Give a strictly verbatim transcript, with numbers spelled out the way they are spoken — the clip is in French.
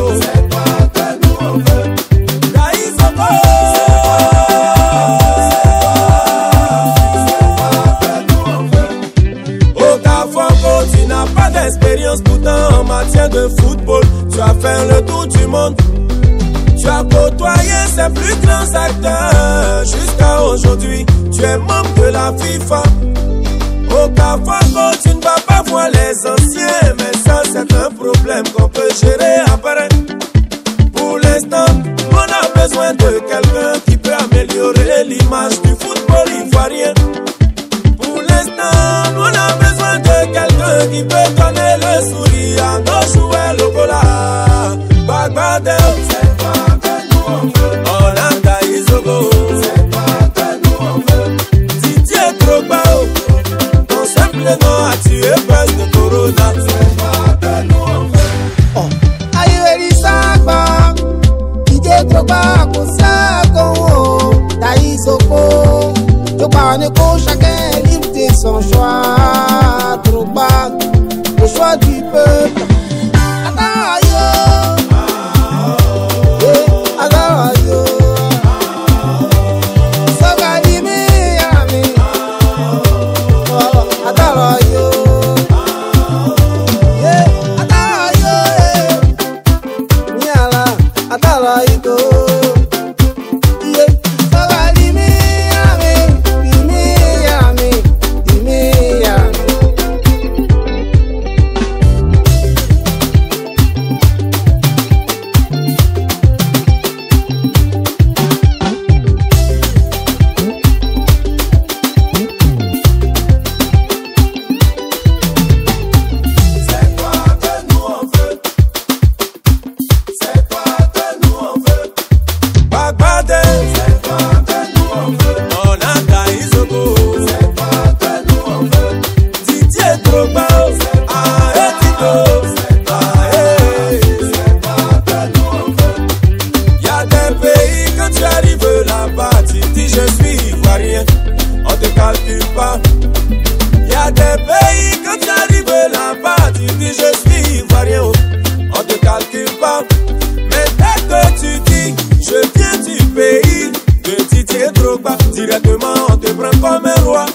oh. C'est pas que nous on veut. Daïs, oh. Pourtant en matière de football, tu as fait le tour du monde. Tu as côtoyé ses plus grands acteurs jusqu'à aujourd'hui. Tu es membre de la FIFA. Au Cafard, tu ne vas pas voir les anciens, mais ça c'est un problème qu'on peut gérer après. Pour l'instant, on a besoin de quelqu'un qui peut améliorer l'image du football ivoirien. Pour l'instant, on a besoin de quelqu'un qui peut donner le sourire à nos joueurs locaux là. Bagdad, c'est pas que nous on veut. Hollanda, Isogo, c'est pas que nous on veut. Didier Drogba, ton simple nom a tué Buzz de Corona. C'est pas que nous on veut. Oh, aïe, Elisabeth, Didier Drogba, pour ça qu'on t'a Isogo. Je parle pour chacun, libre de son choix. Drogba, le choix du peuple. Directement, on te prend comme un roi.